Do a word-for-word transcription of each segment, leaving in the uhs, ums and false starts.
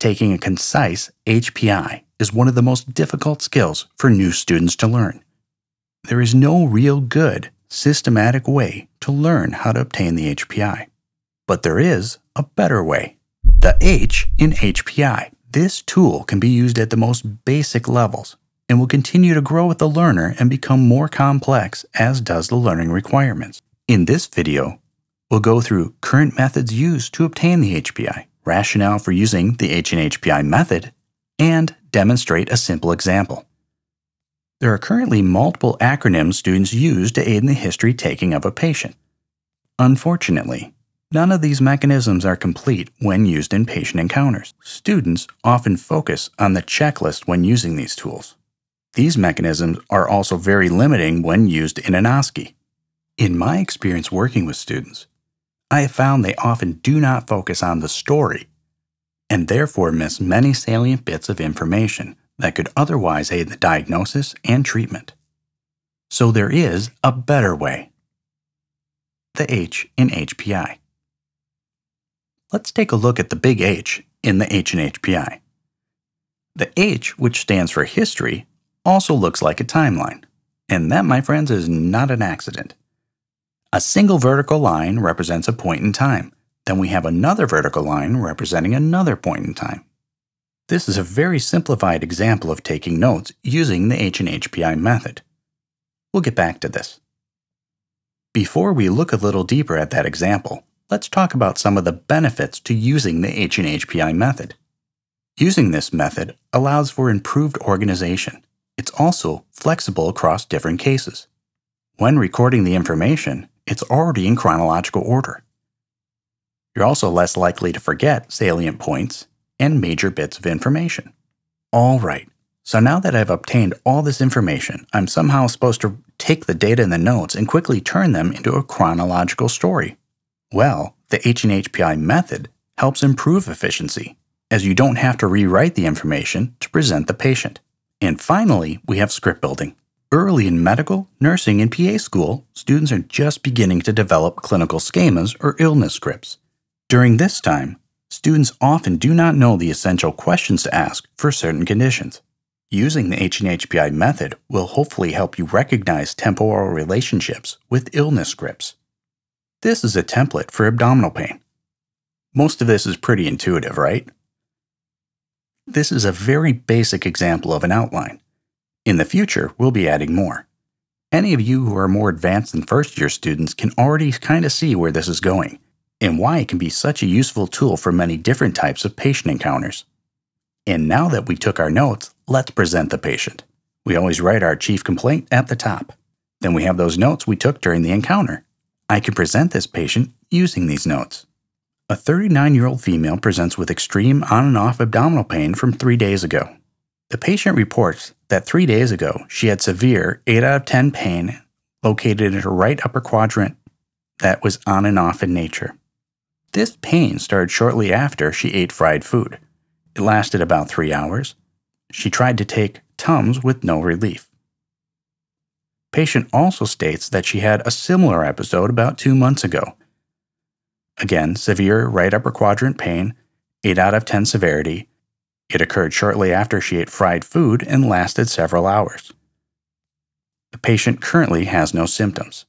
Taking a concise H P I is one of the most difficult skills for new students to learn. There is no real good, systematic way to learn how to obtain the H P I. But there is a better way. The H in H P I. This tool can be used at the most basic levels and will continue to grow with the learner and become more complex, as does the learning requirements. In this video, we'll go through current methods used to obtain the H P I, rationale for using the H in H P I method, and demonstrate a simple example. There are currently multiple acronyms students use to aid in the history taking of a patient. Unfortunately, none of these mechanisms are complete when used in patient encounters. Students often focus on the checklist when using these tools. These mechanisms are also very limiting when used in an O S C E. In my experience working with students, I have found they often do not focus on the story and therefore miss many salient bits of information that could otherwise aid the diagnosis and treatment. So there is a better way. The H in H P I. Let's take a look at the big H in the H in H P I. The H, which stands for history, also looks like a timeline. And that, my friends, is not an accident. A single vertical line represents a point in time. Then we have another vertical line representing another point in time. This is a very simplified example of taking notes using the H in H P I method. We'll get back to this. Before we look a little deeper at that example, let's talk about some of the benefits to using the H in H P I method. Using this method allows for improved organization. It's also flexible across different cases. When recording the information, it's already in chronological order. You're also less likely to forget salient points and major bits of information. All right, so now that I've obtained all this information, I'm somehow supposed to take the data in the notes and quickly turn them into a chronological story. Well, the H in H P I method helps improve efficiency, as you don't have to rewrite the information to present the patient. And finally, we have script building. Early in medical, nursing, and P A school, students are just beginning to develop clinical schemas or illness scripts. During this time, students often do not know the essential questions to ask for certain conditions. Using the H in H P I method will hopefully help you recognize temporal relationships with illness scripts. This is a template for abdominal pain. Most of this is pretty intuitive, right? This is a very basic example of an outline. In the future, we'll be adding more. Any of you who are more advanced than first-year students can already kind of see where this is going, and why it can be such a useful tool for many different types of patient encounters. And now that we took our notes, let's present the patient. We always write our chief complaint at the top. Then we have those notes we took during the encounter. I can present this patient using these notes. A thirty-nine-year-old female presents with extreme on and off abdominal pain from three days ago. The patient reports that three days ago she had severe eight out of ten pain located in her right upper quadrant that was on and off in nature. This pain started shortly after she ate fried food. It lasted about three hours. She tried to take Tums with no relief. Patient also states that she had a similar episode about two months ago. Again, severe right upper quadrant pain, eight out of ten severity. It occurred shortly after she ate fried food and lasted several hours. The patient currently has no symptoms.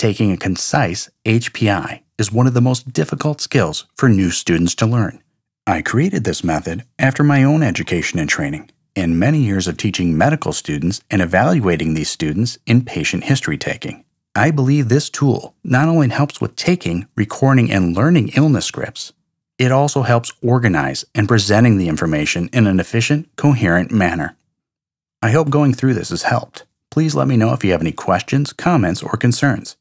Taking a concise H P I is one of the most difficult skills for new students to learn. I created this method after my own education and training, and many years of teaching medical students and evaluating these students in patient history taking. I believe this tool not only helps with taking, recording, and learning illness scripts, it also helps organize and presenting the information in an efficient, coherent manner. I hope going through this has helped. Please let me know if you have any questions, comments, or concerns.